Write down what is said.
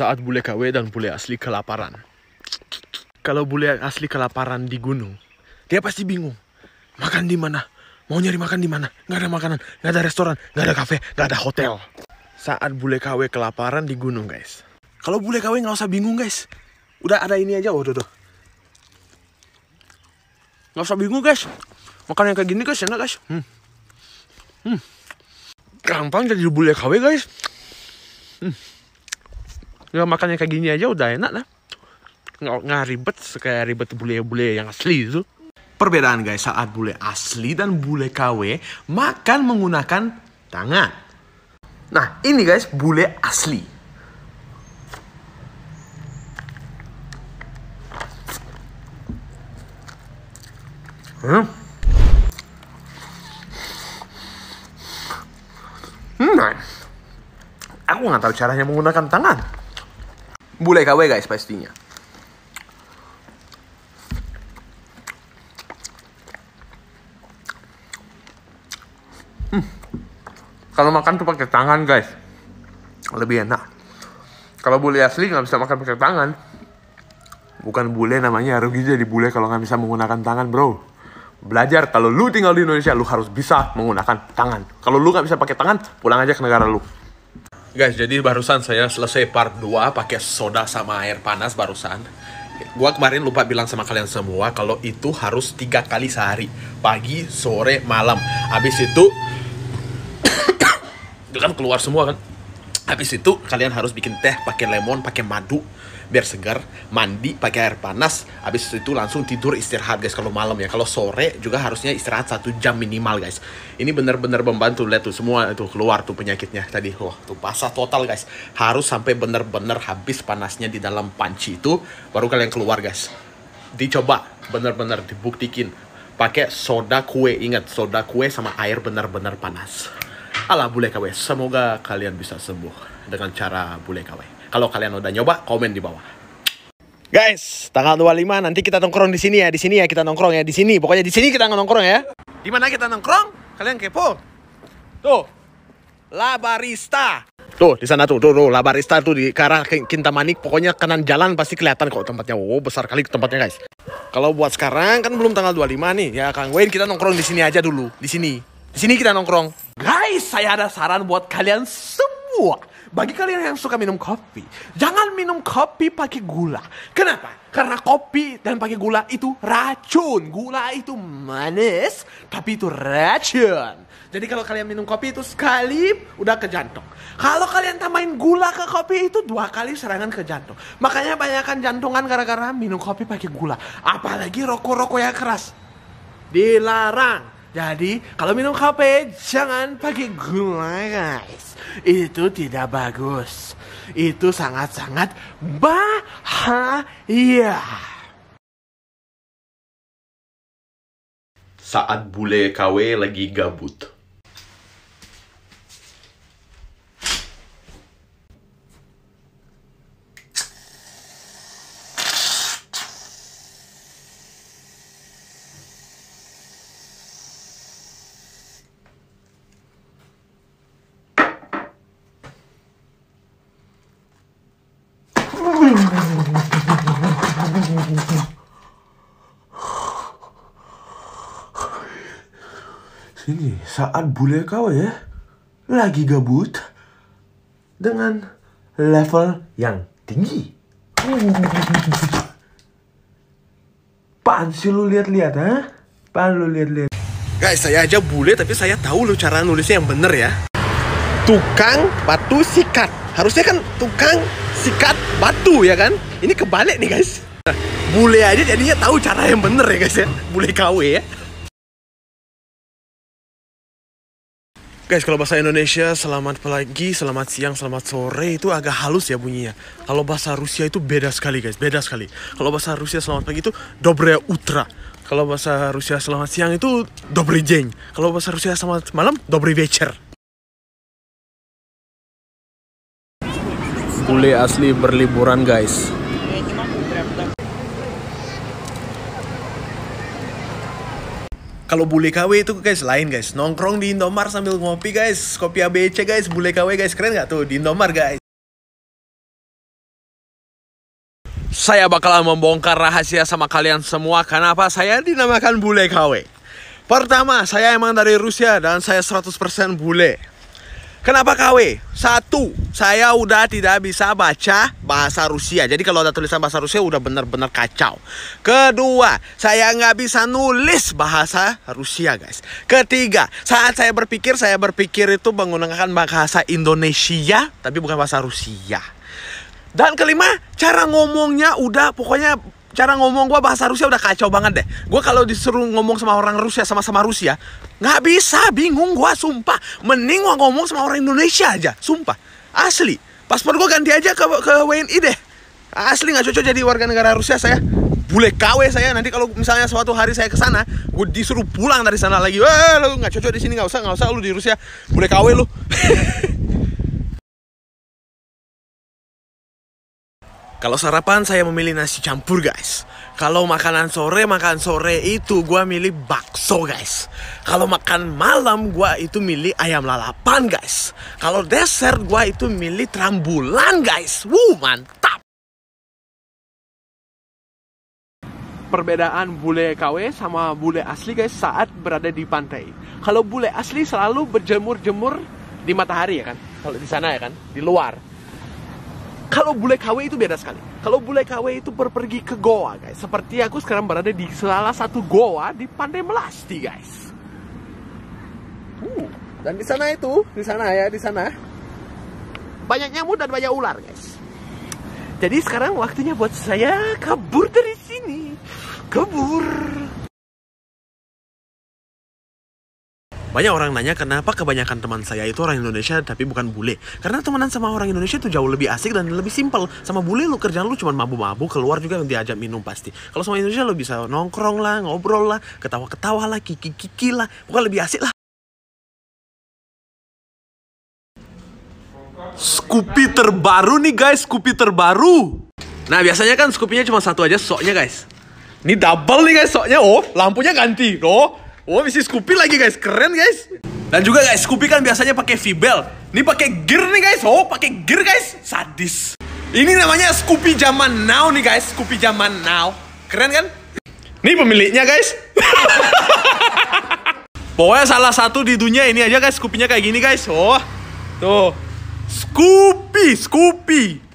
saat bule KW dan bule asli kelaparan. Kalau bule asli kelaparan di gunung, dia pasti bingung. Makan di mana? Mau nyari makan di mana? Nggak ada makanan, nggak ada restoran, nggak ada kafe, nggak ada hotel. Saat bule KW kelaparan di gunung, guys. Kalau bule KW nggak usah bingung, guys. Udah ada ini aja, waduh. Nggak usah bingung, guys. Makan yang kayak gini, guys, enak, guys. Gampang jadi bule KW, guys. Ya, makannya kayak gini aja udah enak lah. Nggak ribet kayak ribet bule-bule yang asli itu. Perbedaan, guys, saat bule asli dan bule KW makan menggunakan tangan. Nah, ini, guys, bule asli. Aku nggak tahu caranya menggunakan tangan. Bule KW, guys, pastinya. Kalau makan tuh pakai tangan, guys, lebih enak. Kalau bule asli nggak bisa makan pakai tangan. Bukan bule namanya, rugi jadi bule kalau nggak bisa menggunakan tangan, bro. Belajar, kalau lu tinggal di Indonesia, lu harus bisa menggunakan tangan. Kalau lu nggak bisa pakai tangan, pulang aja ke negara lu. Guys, jadi barusan saya selesai part 2 pakai soda sama air panas barusan. Gua kemarin lupa bilang sama kalian semua kalau itu harus 3 kali sehari. Pagi, sore, malam. Habis itu kan keluar semua kan. Habis itu kalian harus bikin teh pakai lemon, pakai madu biar segar, mandi pakai air panas, habis itu langsung tidur istirahat, guys. Kalau malam ya, kalau sore juga harusnya istirahat 1 jam minimal, guys. Ini bener-bener membantu. Lihat tuh semua itu keluar tuh penyakitnya tadi. Wah, tuh basah total, guys. Harus sampai bener-bener habis panasnya di dalam panci itu baru kalian keluar, guys. Dicoba, bener-bener dibuktikin pakai soda kue. Ingat, soda kue sama air bener-bener panas ala bule KW. Semoga kalian bisa sembuh dengan cara bule KW. Kalau kalian udah nyoba, komen di bawah. Guys, tanggal 25 nanti kita nongkrong di sini ya. Di sini ya kita nongkrong ya. Di sini, pokoknya di sini kita nongkrong ya. Di mana kita nongkrong? Kalian kepo? Tuh, La Barista. Tuh, di sana tuh, La Barista tuh di arah Kintamani. Pokoknya kanan jalan pasti kelihatan kok tempatnya. Wow, besar kali tempatnya, guys. Kalau buat sekarang kan belum tanggal 25 nih. Ya, Kang Wayne, kita nongkrong di sini aja dulu. Di sini. Di sini kita nongkrong. Guys, saya ada saran buat kalian semua. Bagi kalian yang suka minum kopi, jangan minum kopi pakai gula. Kenapa? Karena kopi dan pakai gula itu racun. Gula itu manis, tapi itu racun. Jadi kalau kalian minum kopi itu sekali, udah ke jantung. Kalau kalian tambahin gula ke kopi itu 2 kali serangan ke jantung. Makanya banyakkan jantungan gara-gara minum kopi pakai gula. Apalagi rokok-rokok yang keras. Dilarang. Jadi, kalau minum kopi, jangan pakai gula, guys. Itu tidak bagus. Itu sangat-sangat bahaya. Saat bule KW lagi gabut. Sini, saat bule KW ya lagi gabut dengan level yang tinggi. Apaan sih lu lihat-lihat, ha? Apaan lu lihat-lihat? Guys, saya aja bule tapi saya tahu lu cara nulisnya yang bener ya. Tukang batu sikat. Harusnya kan tukang sikat batu ya kan? Ini kebalik nih, guys. Nah, bule aja jadinya tahu cara yang bener ya, guys ya. Bule KW ya. Guys, kalau bahasa Indonesia selamat pagi, selamat siang, selamat sore itu agak halus ya bunyinya. Kalau bahasa Rusia itu beda sekali, guys, beda sekali. Kalau bahasa Rusia selamat pagi itu Dobré Utra. Kalau bahasa Rusia selamat siang itu Dobrý deň. Kalau bahasa Rusia selamat malam Dobrý večer. Bule asli berliburan, guys. Kalau bule KW itu, guys, lain, guys. Nongkrong di Indomart sambil ngopi, guys. Kopi ABC, guys. Bule KW, guys. Keren nggak tuh di Indomart, guys? saya bakalan membongkar rahasia sama kalian semua kenapa saya dinamakan Bule Kawe. Pertama, saya emang dari Rusia dan saya 100% bule. Kenapa KW? Satu, saya udah tidak bisa baca bahasa Rusia. Jadi kalau ada tulisan bahasa Rusia udah bener-bener kacau. Kedua, saya nggak bisa nulis bahasa Rusia, guys. Ketiga, saat saya berpikir itu menggunakan bahasa Indonesia, tapi bukan bahasa Rusia. Dan kelima, cara ngomongnya udah pokoknya cara ngomong gue bahasa Rusia udah kacau banget deh. Gue kalau disuruh ngomong sama orang Rusia sama-sama Rusia nggak bisa, bingung gue sumpah. Mending gue ngomong sama orang Indonesia aja, sumpah. Asli, paspor gue ganti aja ke WNI deh. Asli nggak cocok jadi warga negara Rusia saya. Bule KW saya, nanti kalau misalnya suatu hari saya kesana, gue disuruh pulang dari sana lagi. Wah, lu nggak cocok di sini, nggak usah lu di Rusia. Bule KW lu. Kalau sarapan saya memilih nasi campur, guys. Kalau makan sore itu gua milih bakso, guys. Kalau makan malam gua itu milih ayam lalapan, guys. Kalau dessert gua itu milih terambulan, guys. Wuh, mantap. Perbedaan bule KW sama bule asli, guys, saat berada di pantai. Kalau bule asli selalu berjemur-jemur di matahari, ya kan? Kalau di sana, ya kan? Di luar. Kalau bule KW itu beda sekali. Kalau bule KW itu pergi ke goa, guys. Seperti aku sekarang berada di salah satu goa di Pantai Melasti, guys. Dan di sana itu, di sana banyak nyamuk dan banyak ular, guys. Jadi sekarang waktunya buat saya kabur dari sini. Kabur. Banyak orang nanya kenapa kebanyakan teman saya itu orang Indonesia tapi bukan bule. Karena temenan sama orang Indonesia itu jauh lebih asik dan lebih simpel. Sama bule lu kerjaan lu cuma mabuk-mabuk, keluar juga diajak minum pasti. Kalau sama Indonesia lu bisa nongkrong lah, ngobrol lah, ketawa-ketawa lah, kiki-kiki lah. Pokoknya lebih asik lah. Scoopy terbaru nih, guys, Scoopy terbaru. Nah, biasanya kan Scoopy-nya cuma satu aja soknya, guys. Ini double nih, guys, soknya. Oh, lampunya ganti, loh. Oh, misi Scoopy lagi, guys. Keren, guys. Dan juga, guys, Scoopy kan biasanya pakai V-bell. Ini pakai gear nih, guys. Oh, pakai gear, guys. Sadis. Ini namanya Scoopy zaman now nih, guys. Scoopy zaman now. Keren kan? Ini pemiliknya, guys. Pokoknya salah satu di dunia ini aja, guys. Scoopy-nya kayak gini, guys. Oh. Tuh. Scoopy.